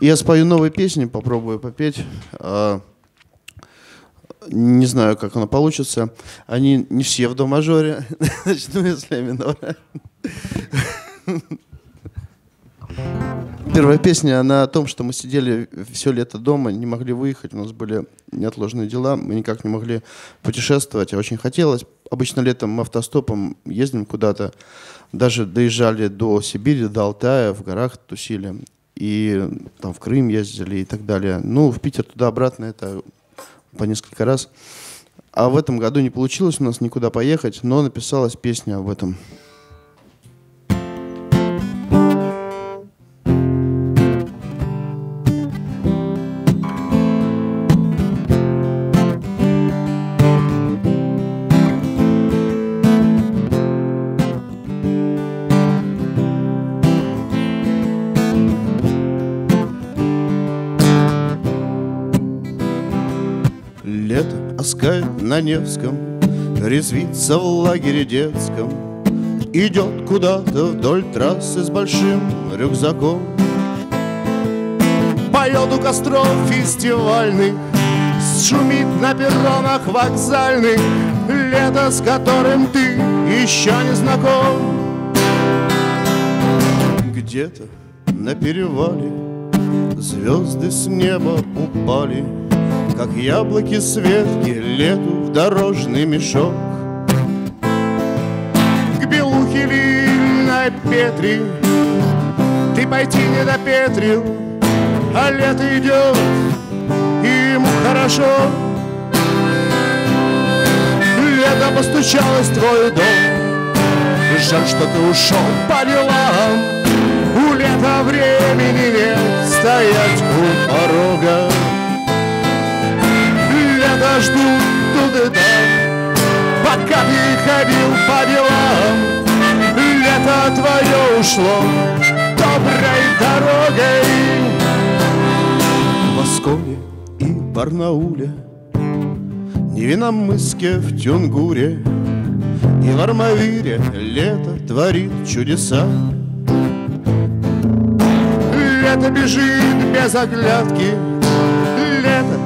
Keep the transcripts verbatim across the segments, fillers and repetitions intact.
Я спою новые песни, попробую попеть. Не знаю, как оно получится. Они не все в до-мажоре. Начну я с ля-минора. Первая песня, она о том, что мы сидели все лето дома, не могли выехать, у нас были неотложные дела, мы никак не могли путешествовать, а очень хотелось. Обычно летом мы автостопом ездим куда-то, даже доезжали до Сибири, до Алтая, в горах тусили, и там в Крым ездили и так далее. Ну, в Питер туда-обратно это по несколько раз. А в этом году не получилось у нас никуда поехать, но написалась песня об этом. На Невском резвится в лагере детском, идет куда-то вдоль трассы с большим рюкзаком. Поет у костров фестивальных, шумит на перронах вокзальных, лето, с которым ты еще не знаком. Где-то на перевале звезды с неба упали, как яблоки светки лету в дорожный мешок. К белухе Линной Петри ты пойти не допетрил, а лето идет, и ему хорошо. Лето постучалось в твой дом, жаль, что ты ушел по делам. У лета времени нет стоять у порога. Лето жду туда, пока ты ходил по делам. Лето твое ушло доброй дорогой. В Москве и Барнауле, Невиномысске, в Тюнгуре и в Армавире лето творит чудеса. Лето бежит без оглядки,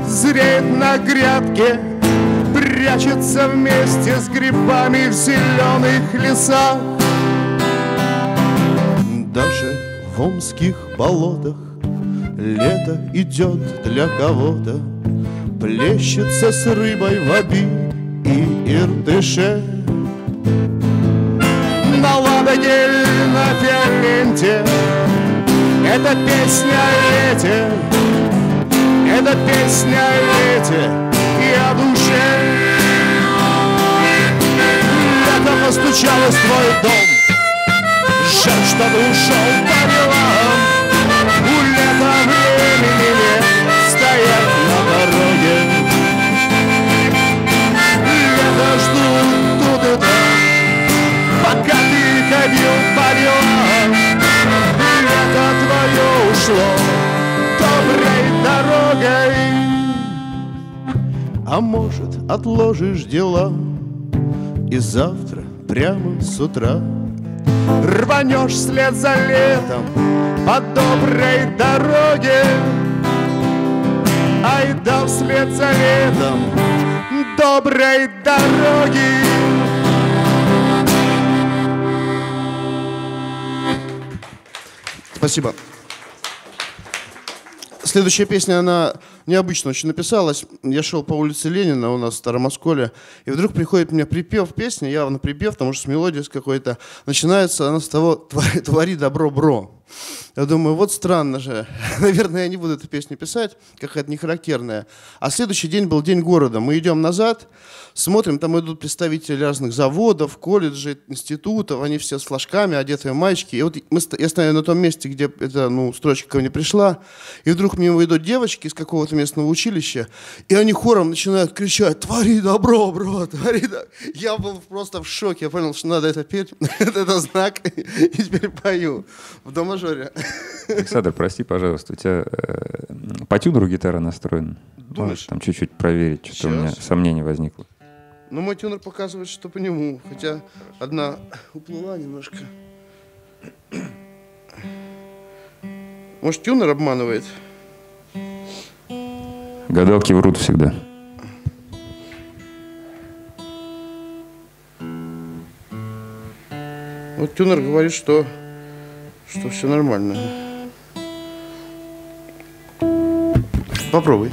зреет на грядке, прячется вместе с грибами в зеленых лесах. Даже в омских болотах лето идет для кого-то, плещется с рыбой в Оби и Иртыше. На Ладоге, на Фиоленте это песня о лете, это песня о лете и о душе. Лето постучалось в твой дом, жаль, что ты ушел по делам. У лета времени нет стоять на дороге. Лето жду тут и там, пока ты ходил по делам. Лето твое ушло доброй дорогой. А может, отложишь дела и завтра прямо с утра рванешь вслед за летом по доброй дороге. Ай да вслед за летом доброй дороги. Спасибо. Следующая песня, она необычно очень написалась. Я шел по улице Ленина, у нас в Старом Осколе, и вдруг приходит мне припев песни, явно припев, потому что с мелодией какой-то. Начинается она с того «Твори добро, бро». Я думаю, вот странно же. Наверное, я не буду эту песню писать, какая-то нехарактерная. А следующий день был день города. Мы идем назад, смотрим, там идут представители разных заводов, колледжей, институтов. Они все с флажками, одетые в маечки. И вот мы, я стою на том месте, где эта ну, строчка ко мне пришла. И вдруг мимо идут девочки из какого-то местного училища. И они хором начинают кричать: «Твори добро, бро, твори добро». Я был просто в шоке. Я понял, что надо это петь. Это знак. И теперь пою. В дома Александр, прости, пожалуйста, у тебя э, по тюнеру гитара настроена? Думаешь? Можешь там чуть-чуть проверить, что-то у меня сомнение возникло. Ну, мой тюнер показывает, что по нему, хотя одна уплыла немножко. Может, тюнер обманывает? Гадалки врут всегда. Вот тюнер говорит, что, что все нормально. Попробуй.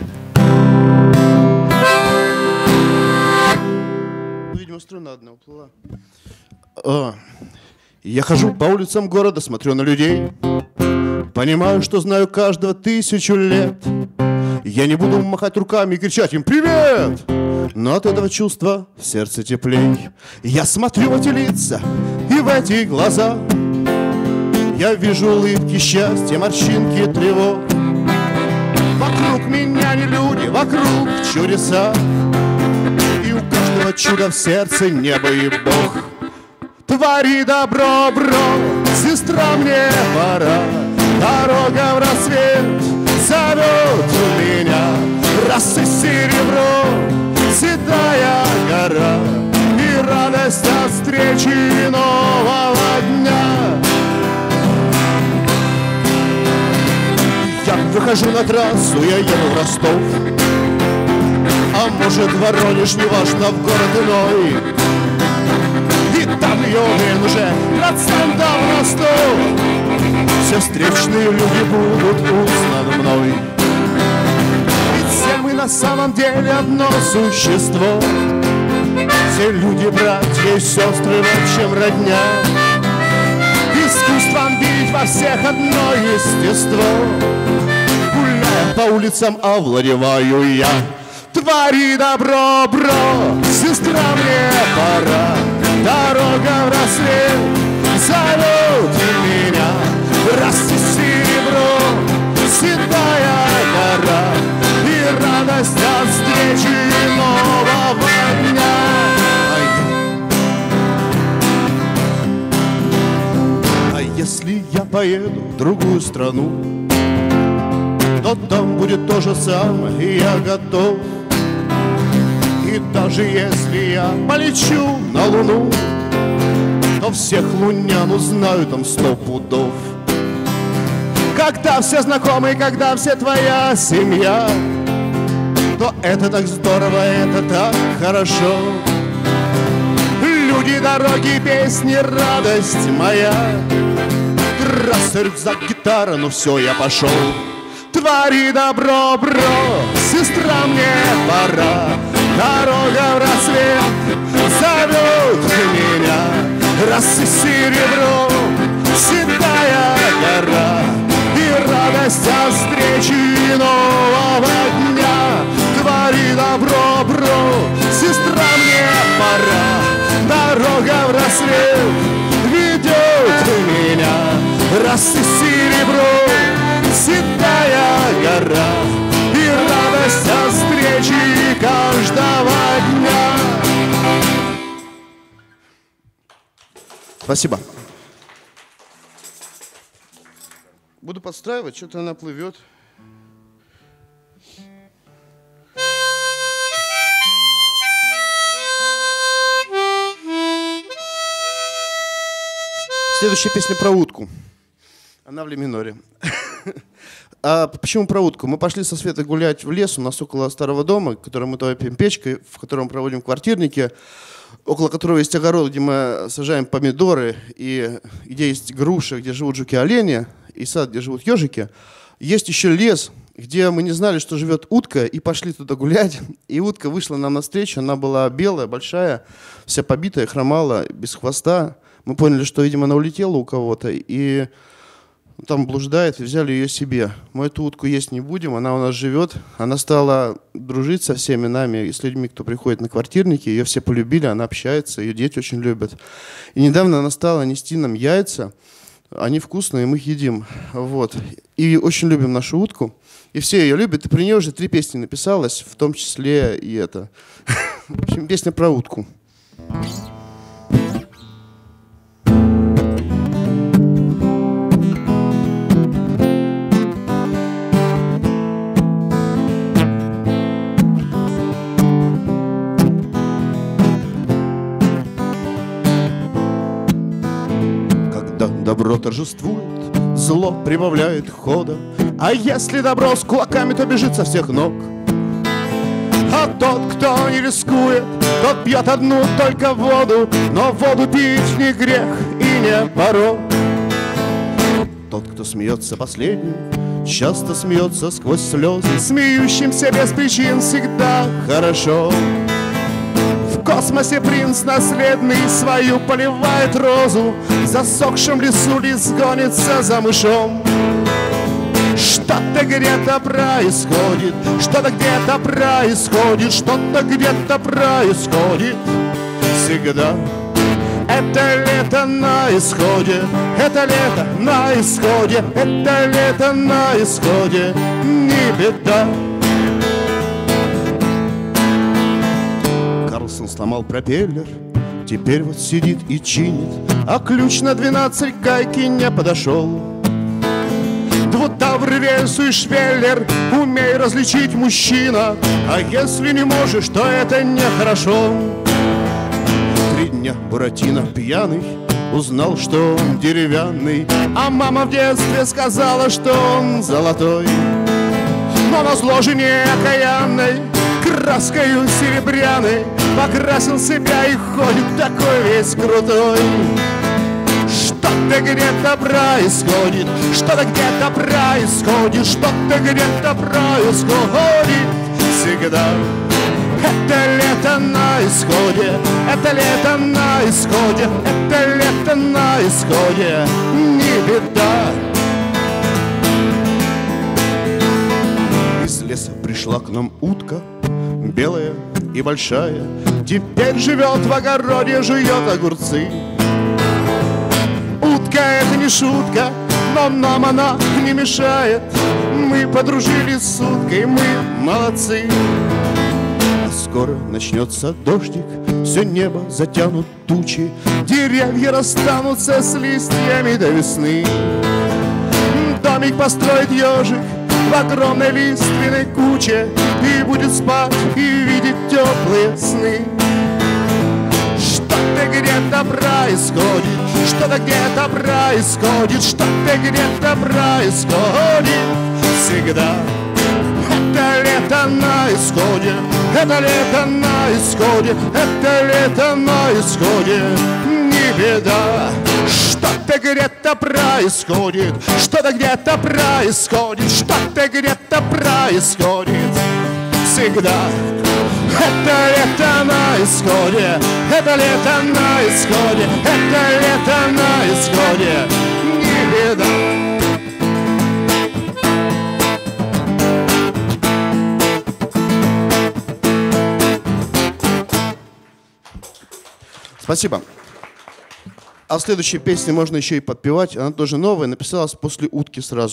Видимо, струна одна уплыла. А, я хожу по улицам города, смотрю на людей. Понимаю, что знаю каждого тысячу лет. Я не буду махать руками и кричать им «Привет!», но от этого чувства в сердце теплей. Я смотрю в эти лица и в эти глаза. Я вижу улыбки счастья, морщинки тревог. Вокруг меня не люди, вокруг чудеса. И у каждого чуда в сердце небо и Бог. Твори добро, бро, сестра, мне пора. Дорога в рассвет зовет меня. Росы серебро, седая гора. И радость от встречи нового дня. Я выхожу на трассу, я еду в Ростов. А может, Воронеж, неважно, в город иной. И там я уверен уже процентов на сто. Все встречные люди будут узнаны мной. Ведь все мы на самом деле одно существо. Все люди, братья и сестры, в общем родня. Искусством видеть во всех одно естество. Гуляя по улицам, овладеваю я. Твори добро, бро, сестра, мне пора. Дорога в рассвет зовет меня. Росы серебро, седая гора. И радость от встречи нового дня. А если я поеду в другую страну, то там будет то же самое, и я готов. И даже если я полечу на Луну, то всех лунян узнаю там сто пудов. Когда все знакомые, когда все твоя семья, то это так здорово, это так хорошо. Люди, дороги, песни, радость моя. Трасса, рюкзак, гитара, ну все, я пошел. Твори добро, бро, сестра, мне пора. Дорога в рассвет зовет меня. Росы серебро, седая гора. И радость от встречи нового дня. Твори добро, бро, сестра, мне пора. Дорога в рассвет ведет меня. Росы серебро, седая гора. И радость от встречи каждого дня. Спасибо. Буду подстраивать, что-то она плывет. Следующая песня про утку. Она в ли миноре. А почему про утку? Мы пошли со Светой гулять в лес, у нас около старого дома, который мы топим печкой, в котором проводим квартирники, около которого есть огород, где мы сажаем помидоры, и где есть груши, где живут жуки-олени, и сад, где живут ежики. Есть еще лес, где мы не знали, что живет утка, и пошли туда гулять. И утка вышла нам навстречу, она была белая, большая, вся побитая, хромала, без хвоста. Мы поняли, что, видимо, она улетела у кого-то, и... там блуждает, и взяли ее себе. Мы эту утку есть не будем, она у нас живет. Она стала дружить со всеми нами и с людьми, кто приходит на квартирники. Ее все полюбили, она общается, ее дети очень любят. И недавно она стала нести нам яйца. Они вкусные, мы их едим. Вот. И очень любим нашу утку. И все ее любят. И при ней уже три песни написалось, в том числе и это. В общем, песня про утку. Добро торжествует, зло прибавляет хода, а если добро с кулаками, то бежит со всех ног. А тот, кто не рискует, тот пьет одну только воду, но воду пить не грех и не порок. Тот, кто смеется последним, часто смеется сквозь слезы, смеющимся без причин всегда хорошо. В космосе принц наследный свою поливает розу, в засохшем лесу лис гонится за мышом. Что-то где-то происходит, что-то где-то происходит, что-то где-то происходит всегда. Это лето на исходе, это лето на исходе, это лето на исходе, не беда. Карлсон сломал пропеллер, теперь вот сидит и чинит, а ключ на двенадцать гайки не подошел. Двутавр, рельсу и швеллер, умей различить мужчина, а если не можешь, то это нехорошо. Три дня Буратино пьяный узнал, что он деревянный, а мама в детстве сказала, что он золотой. Но назло жене окаянной, краскою серебряной, покрасил себя и ходит такой весь крутой. Что-то где-то происходит, что-то где-то происходит, что-то где-то происходит всегда. Это лето на исходе, это лето на исходе, это лето на исходе, не беда. Из леса пришла к нам утка, белая и большая, теперь живет в огороде, жует огурцы. Утка — это не шутка, но нам она не мешает, мы подружились с уткой, мы молодцы. Скоро начнется дождик, все небо затянут тучи, деревья расстанутся с листьями до весны. Домик построит ежик в огромной лиственной куче и будет спать и видеть теплые сны. Что-то где-то происходит, что-то где-то происходит, что-то где-то происходит всегда. Это лето на исходе, это лето на исходе, это лето на исходе, не беда. Что-то где-то происходит, что-то где-то происходит, что-то где-то происходит всегда. Это лето на исходе, это лето на исходе, это лето на исходе, не беда. Спасибо. А в следующей песне можно еще и подпевать. Она тоже новая, написалась после утки сразу.